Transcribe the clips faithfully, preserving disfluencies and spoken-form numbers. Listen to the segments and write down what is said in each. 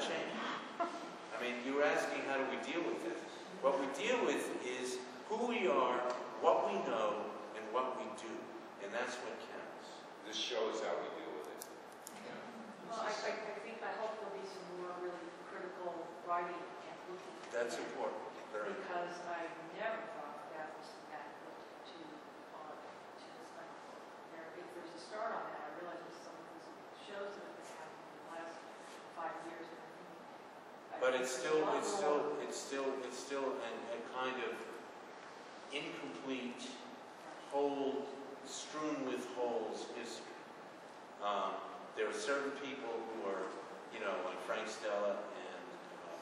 change. I mean, you were asking how do we deal with that? What we deal with is who we are, what we know, and what we do. And that's what counts. This shows how we deal with it. Yeah. Well, I, I, I think I hope there'll be some more really critical writing and looking. That's important. Very because important. I never thought that was the method to art, to this method. There, if there's a start on that, I realize there's some shows that have been happening in the last five years. And I think I but it's still, it's still, it's still, it's still, it's still a kind of incomplete, whole, strewn with holes history. Um, there are certain people who are, you know, like Frank Stella and, uh,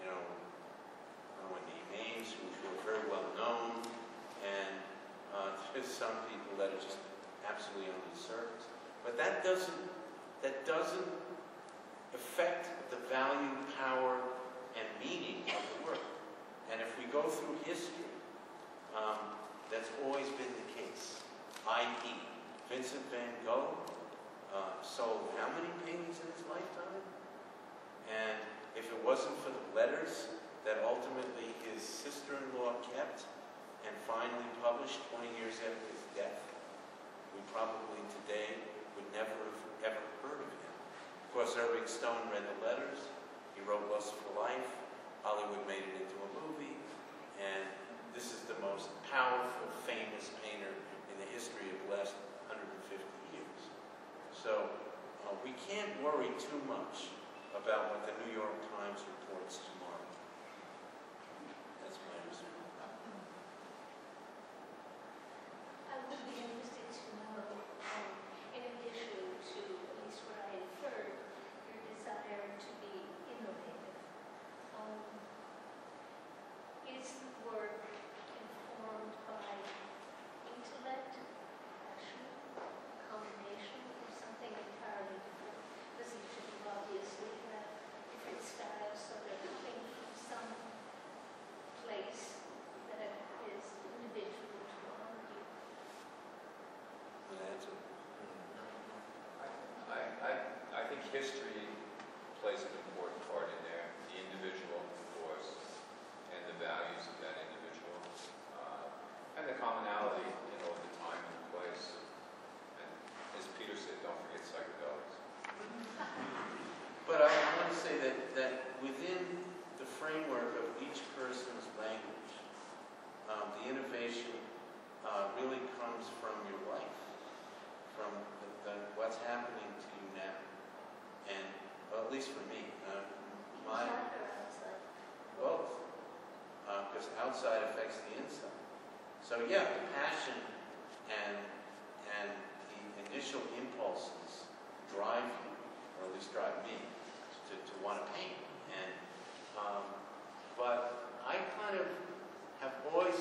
you know, I don't know any names, who are very well known, and uh, there's some people that are just absolutely on the surface. But that doesn't, that doesn't affect the value, power, and meaning of the work. And if we go through history, um, that's always been the case. that is, Vincent van Gogh uh, sold how many paintings in his lifetime? And if it wasn't for the letters that ultimately his sister-in-law kept and finally published twenty years after his death, we probably today would never have ever heard of him. Of course, Irving Stone read the letters. He wrote Lust for Life. Hollywood made it into a movie. And this is the most powerful, famous painter in the history of the last one hundred fifty years. So uh, we can't worry too much about what the New York Times reports tomorrow. That's my response. I would be interested to know, um, in addition to, at least what I inferred, your desire to be innovative. Um, is the work informed by intellect, passion, combination, or something entirely different? Does each of you obviously have different styles so that it came from some place that is individual to all of you? I, I, I think history plays an important part in there. The individual, of course, and the values of that individual, uh, and the commonality, you know, of the time and the place. And as Peter said, don't forget psychedelics. But I want to say that, that within the framework of each person's language, um, the innovation uh, really comes from your life, from the, the, what's happening to you now. And, well, at least for me, uh, my... Both. Because uh, outside affects the inside. So yeah, the passion and and the initial impulses drive you, or at least drive me, to, to want to paint. And um, but I kind of have always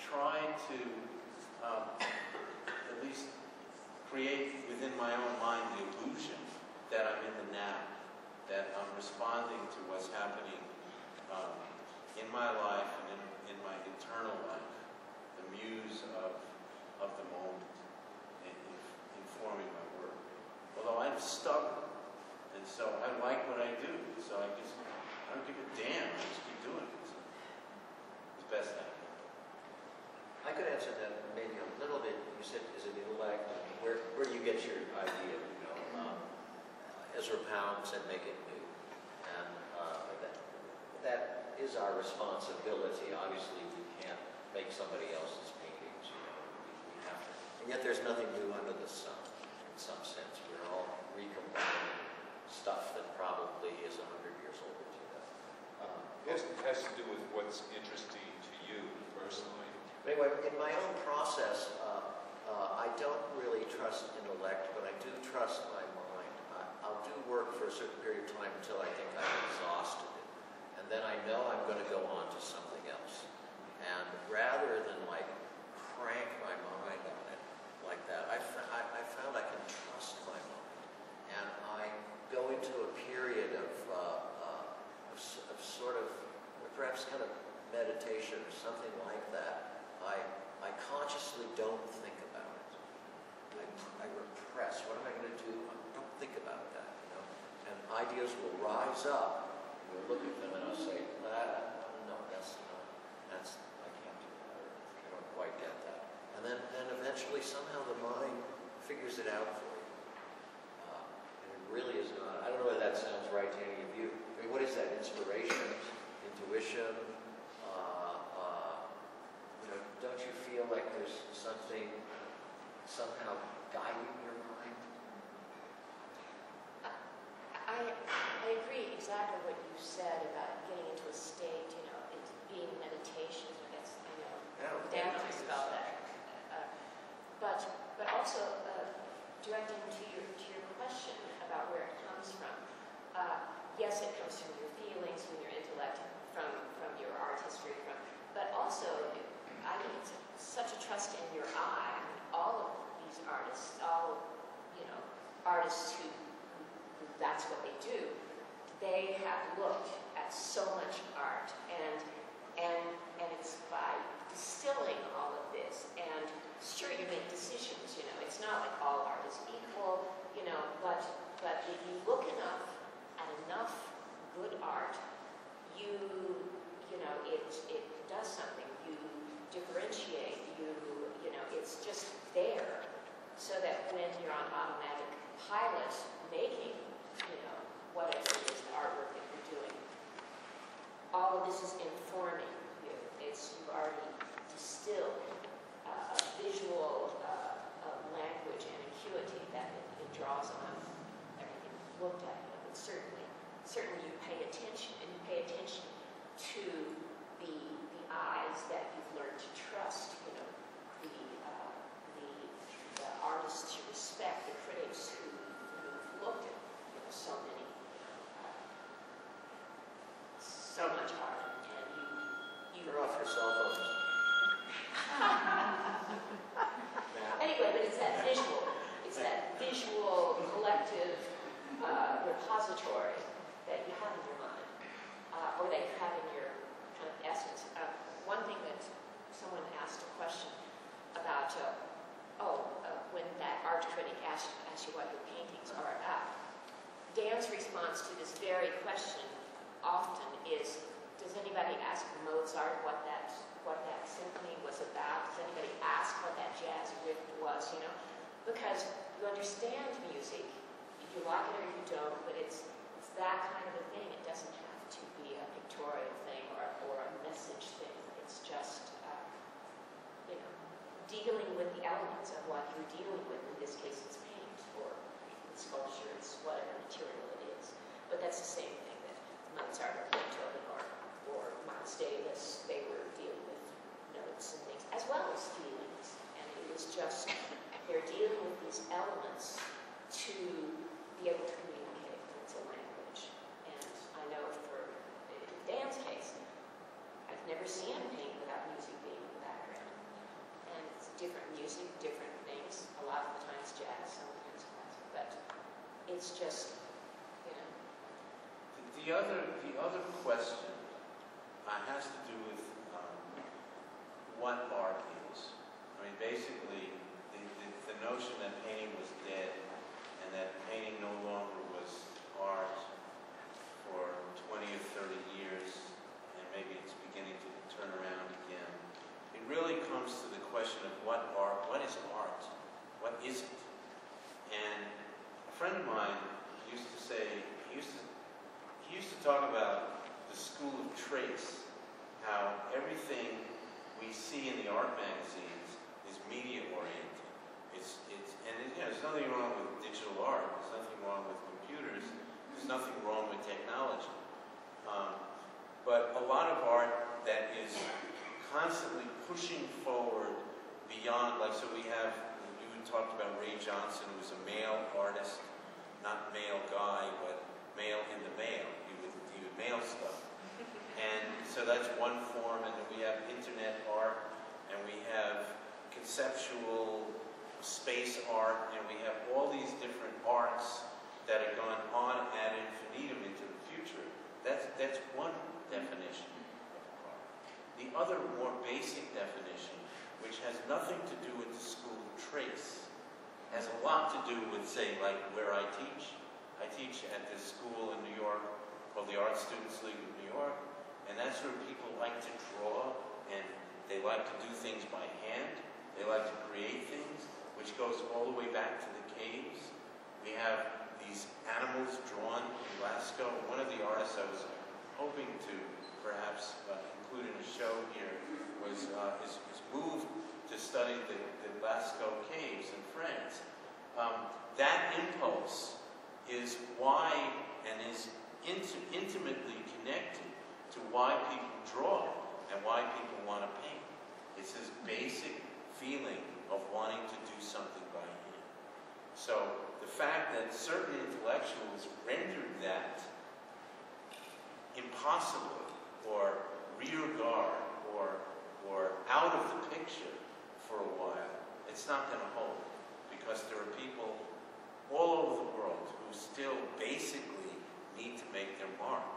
tried to um, at least create within my own mind the illusion that I'm in the now, that I'm responding to what's happening um, in my life and in, in my internal life, the muse of, of the moment and inf informing my work. Although I'm stubborn, and so I like what I do, so I just, I don't give a damn, I just keep doing it. So it's the best I can. I could answer that maybe a little bit. You said, is it intellect? Where, where do you get your idea? You know, um, Ezra Pound said, make it new. And uh, that, that is our responsibility. Obviously, we can't make somebody else's paintings. You know, we have to. And yet, there's nothing new under the sun. In some sense, we're all recombining stuff that probably is a hundred years old. You know, um, it has to do with what's interesting to you personally. But anyway, in my own process, uh, uh, I don't really trust intellect, but I do trust my mind. I, I'll do work for a certain period of time until I think I'm exhausted. And then I know I'm going to go on to something else. And rather than like crank my mind on it like that, I, I, I found I can trust my mind. And I go into a period of, uh, uh, of, of sort of, perhaps kind of meditation or something like that. I, I consciously don't think about it. I, I repress. What am I going to do? I don't think about that. You know? And I ideas will rise up. We'll look at them and I'll say, ah, no, that's not, that's, I can't do that. I don't quite get that. And then, then eventually somehow the mind figures it out for you. Uh, and it really is not, I don't know if that sounds right to any of you. I mean, what is that, inspiration, intuition? Uh, uh, you know, don't you feel like there's something somehow guiding your mind? I, I agree exactly what you said about getting into a state, you know, it's being meditation, I guess, you know, Dan talks about that. Uh, but, but also, uh, directing to your, to your question about where it comes from, uh, yes, it comes from your feelings, from your intellect, from, from your art history, from, but also, it, I think it's such a trust in your eye. I mean, all of these artists, all, you know, artists who that's what they do. They have looked at so much art, and and and it's by distilling all of this. And sure, you make decisions. You know, it's not like all art is equal. You know, but but if you look enough at enough good art, you you know it it does something. You differentiate. You you know, it's just there, so that when you're on automatic pilot making, you know, whatever it is, the artwork that you're doing, all of this is informing you. It's, you've already distilled uh, a visual uh, a language and acuity that it, it draws on everything you've looked at. But certainly, certainly you pay attention, and you pay attention to the, the eyes that you've learned to trust, you know, the, uh, the, the artists you respect, the critics who looked at, you know, so many, uh, so much art, and you, you turn off your cell phones. Anyway, but it's that visual, it's that visual collective uh, repository that you have in your mind, uh, or that you have in your kind of essence. Uh, one thing that someone asked a question about. Uh, Oh, uh, when that art critic asks ask you what your paintings are about, Dan's response to this very question often is, does anybody ask Mozart what that, what that symphony was about? Does anybody ask what that jazz riff was, you know? Because you understand music, if you like it or you don't, but it's, it's that kind of a thing. It doesn't have to be a pictorial thing or, or a message thing. It's just, uh, you know, dealing with the elements of what you're dealing with. In this case, it's paint, or it's sculpture, it's whatever material it is. But that's the same thing that Mozart or Beethoven or, or Miles Davis, they were dealing with notes and things, as well as feelings. And it was just, they're dealing with these elements to be able to communicate. It's a language. And I know for in Dan's case, I've never seen him paint without music being in the background. And it's different music, different things. A lot of the times jazz, sometimes classical, but it's just, you know. The, the other, the other question uh, has to do with um, what art is. I mean, basically, the, the, the notion that painting was dead and that painting no longer was art for twenty or thirty years, and maybe it's beginning to turn around again. It really comes to the question of what art, what is art? What is it? And a friend of mine used to say, he used to, he used to talk about the school of trace, how everything we see in the art magazines is media-oriented. It's, it's, and it, you know, there's nothing wrong with digital art, there's nothing wrong with computers, there's nothing wrong with technology. Um, but a lot of art that is constantly pushing forward beyond, like, so we have, you talked about Ray Johnson, who was a male artist, not male guy, but male in the mail. He would, he would mail stuff. And so that's one form, and then we have internet art, and we have conceptual space art, and we have all these different arts that have gone on ad infinitum into the future. That's, that's one definition. The other more basic definition, which has nothing to do with the school of trace, has a lot to do with, say, like where I teach. I I teach at this school in New York called the Art Students League of New York, and that's where people like to draw, and they like to do things by hand. They like to create things, which goes all the way back to the caves. We have these animals drawn in Lascaux. One of the artists I was hoping to perhaps uh, include in a show here was, uh, is, is moved to study the, the Lascaux caves in France. Um, that impulse is why, and is int intimately connected to why people draw and why people want to paint. It's this basic feeling of wanting to do something by hand. So the fact that certain intellectuals rendered that impossible, or rear guard, or, or out of the picture for a while, it's not going to hold, because there are people all over the world who still basically need to make their mark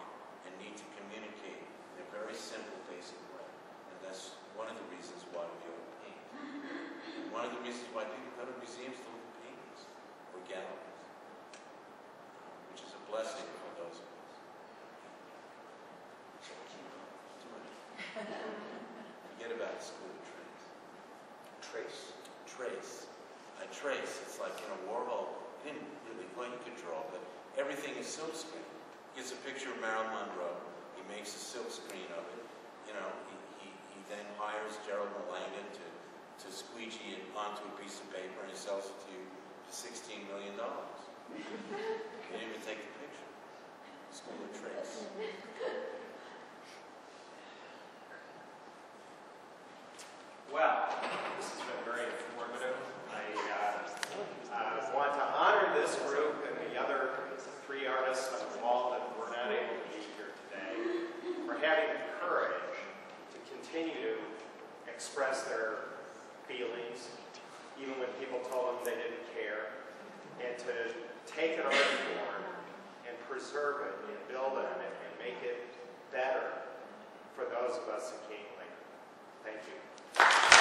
and need to communicate in a very simple, basic way. And that's one of the reasons why we all paint. And one of the reasons why people go to museums to look at paintings or galleries, which is a blessing for those of us. So keep on doing it. Forget about school to trace. Trace. Trace. A trace. It's like, you know, Warhol didn't really, well, he could draw, but everything is silkscreen. He gets a picture of Marilyn Monroe. He makes a silkscreen of it. You know, he, he, he then hires Gerald Malanda to, to squeegee it onto a piece of paper, and he sells it to you for sixteen million dollars. He didn't even take the picture. School of trace. Well, this has been very informative. I uh, want to honor this group and the other three artists involved that were not able to be here today for having the courage to continue to express their feelings, even when people told them they didn't care, and to take an art form and preserve it and build on it and make it better for those of us who came later. Thank you.